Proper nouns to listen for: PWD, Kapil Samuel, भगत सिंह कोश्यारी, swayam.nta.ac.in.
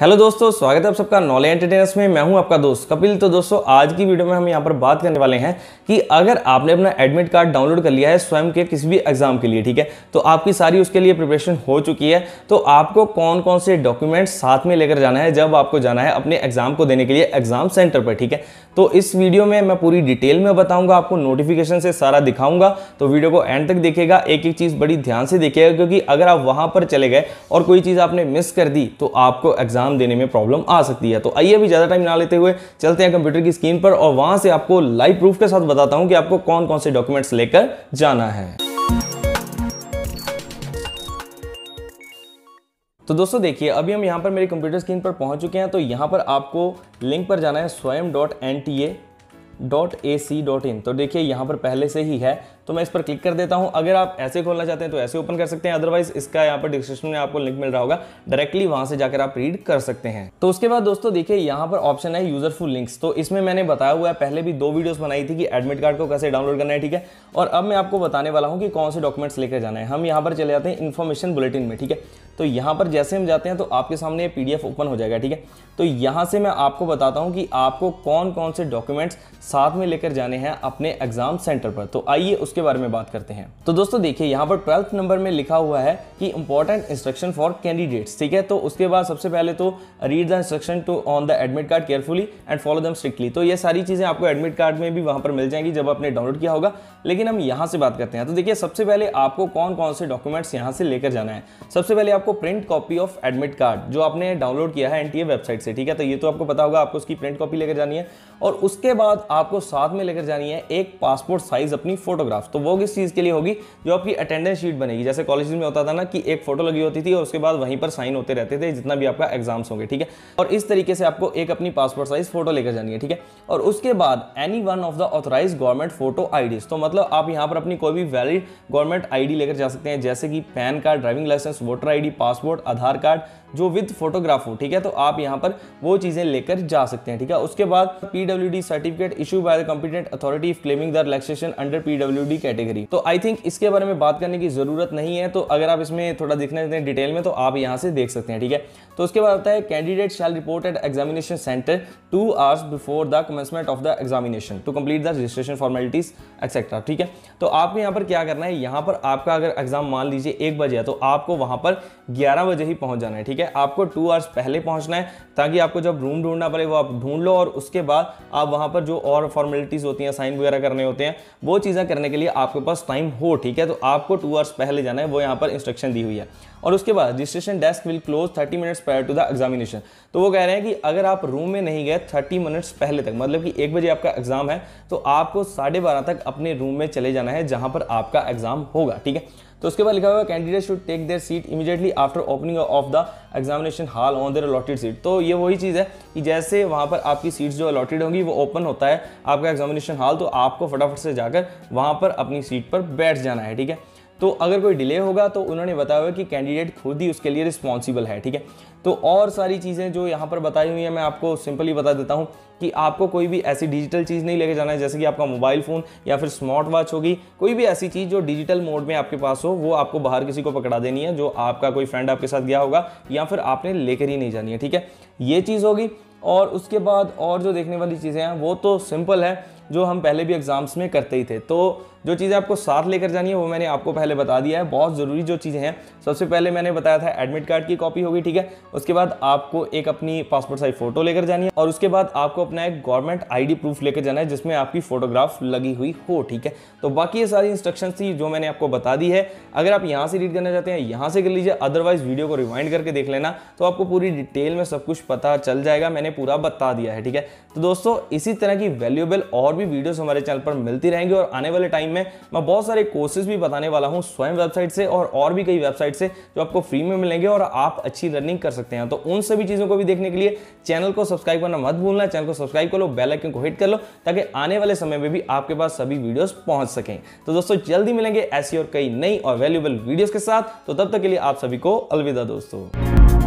Hello दोस्तों, स्वागत है आप सबका नॉलेज एंटरटेनर्स में। मैं हूं आपका दोस्त कपिल। तो दोस्तों, आज की वीडियो में हम यहां पर बात करने वाले हैं कि अगर आपने अपना एडमिट कार्ड डाउनलोड कर लिया है स्वयं के किसी भी एग्जाम के लिए, ठीक है, तो आपकी सारी उसके लिए प्रिपरेशन हो चुकी है, तो आपको कौन कौन से डॉक्यूमेंट साथ में लेकर जाना है जब आपको जाना है अपने एग्जाम को देने के लिए एग्जाम सेंटर पर, ठीक है। तो इस वीडियो में मैं पूरी डिटेल में बताऊँगा, आपको नोटिफिकेशन से सारा दिखाऊंगा। तो वीडियो को एंड तक देखिएगा, एक एक चीज़ बड़ी ध्यान से देखिएगा, क्योंकि अगर आप वहाँ पर चले गए और कोई चीज़ आपने मिस कर दी तो आपको एग्जाम देने में प्रॉब्लम आ सकती है। तो आइए अभी ज्यादा टाइम ना लेते हुए चलते हैं कंप्यूटर की स्क्रीन पर और वहां से आपको लाइव प्रूफ के साथ बताता हूं कि आपको कौन कौन से डॉक्यूमेंट्स लेकर जाना है। तो दोस्तों देखिए, अभी हम यहां पर मेरे कंप्यूटर स्क्रीन पर पहुंच चुके हैं। तो यहां पर आपको लिंक पर जाना है swayam.nta.ac.in। तो देखिए यहाँ पर पहले से ही है, तो मैं इस पर क्लिक कर देता हूँ। अगर आप ऐसे खोलना चाहते हैं तो ऐसे ओपन कर सकते हैं, अदरवाइज इसका यहाँ पर डिस्क्रिप्शन में आपको लिंक मिल रहा होगा, डायरेक्टली वहाँ से जाकर आप रीड कर सकते हैं। तो उसके बाद दोस्तों देखिए यहाँ पर ऑप्शन है यूजरफुल लिंक्स। तो इसमें मैंने बताया हुआ है, पहले भी 2 वीडियोस बनाई थी कि एडमिट कार्ड को कैसे डाउनलोड करना है, ठीक है। और अब मैं आपको बताने वाला हूँ कि कौन से डॉक्यूमेंट्स लेकर जाना है। हम यहाँ पर चले जाते हैं इन्फॉर्मेशन बुलेटिन में, ठीक है। तो यहाँ पर जैसे हम जाते हैं तो आपके सामने PDF ओपन हो जाएगा, ठीक है। तो यहाँ से मैं आपको बताता हूँ कि आपको कौन कौन से डॉक्यूमेंट्स साथ में लेकर जाने हैं अपने एग्जाम सेंटर पर। तो आइए उसके बारे में बात करते हैं। तो दोस्तों देखिए यहाँ पर 12th नंबर में लिखा हुआ है कि इंपॉर्टेंट इंस्ट्रक्शन फॉर कैंडिडेट्स, ठीक है। तो उसके बाद सबसे पहले तो read the instruction to on the admit card carefully and follow them strictly. तो ये सारी चीज़ें आपको एडमिट कार्ड में भी वहाँ पर मिल जाएंगी जब आपने डाउनलोड किया होगा, लेकिन हम यहाँ से बात करते हैं। तो देखिए सबसे पहले आपको कौन कौन से डॉक्यूमेंट्स यहाँ से लेकर जाना है। सबसे पहले आपको print copy of admit card जो आपने डाउनलोड किया है NTA वेबसाइट से, ठीक है। तो ये तो आपको पता होगा, आपको उसकी प्रिंट कॉपी लेकर जानी है। और उसके बाद आपको साथ में लेकर जानी है एक पासपोर्ट साइज अपनी फोटोग्राफ। तो वो किस चीज़ के लिए होगी? जो आपकी अटेंडेंस शीट बनेगी। जैसे कॉलेज में होता था ना कि एक फोटो लगी होती थी और उसके बाद वहीं पर साइन होते रहते थे जितना भी आपका एग्जाम्स होंगे, ठीक है। और इस तरीके से आपको एक अपनी पासपोर्ट साइज फोटो लेकर जानी है, ठीक है। और उसके बाद any one of the authorise government photo IDs. तो मतलब आप यहाँ पर अपनी कोई भी वैलिड गवर्नमेंट ID लेकर जा सकते हैं, जैसे कि pan card, driving licence, voter ID, passport, Aadhaar card जो विद फोटोग्राफ हो, ठीक है। तो आप यहाँ पर वो चीज़ें लेकर जा सकते हैं, ठीक है। उसके बाद PWD certificate issue by the competent authority if claiming the relaxation under PWD category. तो आई थिंक इसके बारे में बात करने की जरूरत नहीं है। तो अगर आप इसमें थोड़ा देखना चाहते हैं डिटेल में तो आप यहाँ से देख सकते हैं, ठीक है। तो उसके बाद आता है candidate shall report at examination centre 2 hours before the commencement of the examination to complete the registration formalities etcetera, ठीक है। तो आपको यहाँ पर क्या करना है, यहाँ पर आपका अगर एग्जाम मान लीजिए 1 बजे है तो आपको वहाँ पर 11 बजे ही पहुँच जाना है, ठीक है। आपको 2 hours पहले पहुँचना है ताकि आपको जब रूम ढूंढना पड़े वो आप ढूंढ लो। और उसके बाद आप वहाँ पर जो और फॉर्मेलिटीज़ होती हैं, साइन वगैरह करने होते हैं, वो चीज़ें करने के लिए आपके पास टाइम हो, ठीक है। तो आपको 2 hours पहले जाना है, वो यहाँ पर इंस्ट्रक्शन दी हुई है। और उसके बाद registration desk will close 30 minutes prior to the examination. तो वो कह रहे हैं कि अगर आप रूम में नहीं गए 30 मिनट्स पहले तक, मतलब कि 1 बजे आपका एग्जाम है तो आपको 12:30 तक अपने रूम में चले जाना है जहाँ पर आपका एग्जाम होगा, ठीक है। तो उसके बाद लिखा हुआ है candidate should take their seat immediately after opening of the examination hall on their allotted seat. तो ये वही चीज़ है कि जैसे वहाँ पर आपकी सीट्स जो अलॉटेड होंगी वो ओपन होता है आपका एग्जामिनेशन हॉल, तो आपको फटाफट से जाकर वहाँ पर अपनी सीट पर बैठ जाना है, ठीक है। तो अगर कोई डिले होगा तो उन्होंने बताया हुआ कि कैंडिडेट खुद ही उसके लिए रिस्पॉन्सिबल है, ठीक है। तो और सारी चीज़ें जो यहाँ पर बताई हुई हैं मैं आपको सिंपली बता देता हूँ कि आपको कोई भी ऐसी डिजिटल चीज़ नहीं लेके जाना है, जैसे कि आपका मोबाइल फ़ोन या फिर स्मार्ट वॉच होगी, कोई भी ऐसी चीज़ जो डिजिटल मोड में आपके पास हो वो आपको बाहर किसी को पकड़ा देनी है, जो आपका कोई फ्रेंड आपके साथ गया होगा या फिर आपने लेकर ही नहीं जानी है, ठीक है। ये चीज़ होगी। और उसके बाद और जो देखने वाली चीज़ें हैं वो तो सिंपल है, जो हम पहले भी एग्ज़ाम्स में करते ही थे। तो जो चीज़ें आपको साथ लेकर जानी है वो मैंने आपको पहले बता दिया है। बहुत ज़रूरी जो चीज़ें हैं, सबसे पहले मैंने बताया था एडमिट कार्ड की कॉपी होगी, ठीक है। उसके बाद आपको एक अपनी पासपोर्ट साइज फ़ोटो लेकर जानी है। और उसके बाद आपको अपना एक गवर्नमेंट ID प्रूफ लेकर जाना है जिसमें आपकी फ़ोटोग्राफ लगी हुई हो, ठीक है। तो बाकी ये सारी इंस्ट्रक्शन थी जो मैंने आपको बता दी है। अगर आप यहाँ से रीड करना चाहते हैं यहाँ से कर लीजिए, अदरवाइज़ वीडियो को रिवाइंड करके देख लेना, तो आपको पूरी डिटेल में सब कुछ पता चल जाएगा। मैंने पूरा बता दिया है, ठीक है। तो दोस्तों इसी तरह की वैल्यूएबल और भी वीडियोस हमारे चैनल पर मिलती रहेंगी। और आने वाले टाइम में मैं बहुत सारे कोर्सेज भी बताने वाला हूं स्वयं वेबसाइट से और भी कई वेबसाइट से जो आपको फ्री में मिलेंगे और आप अच्छी रनिंग कर सकते हैं। तो उन सभी चीज़ों को भी देखने के लिए चैनल को सब्सक्राइब करना मत भूलना। चैनल को सब्सक्राइब कर लो, बेल आइकन को हिट कर लो, ताकि आने वाले समय में भी आपके पास सभी वीडियोस पहुंच सकें। तो दोस्तों जल्दी मिलेंगे ऐसी और कई नई और वैल्यूएबल वीडियोस के साथ। तो तब तक के लिए आप सभी को अलविदा दोस्तों।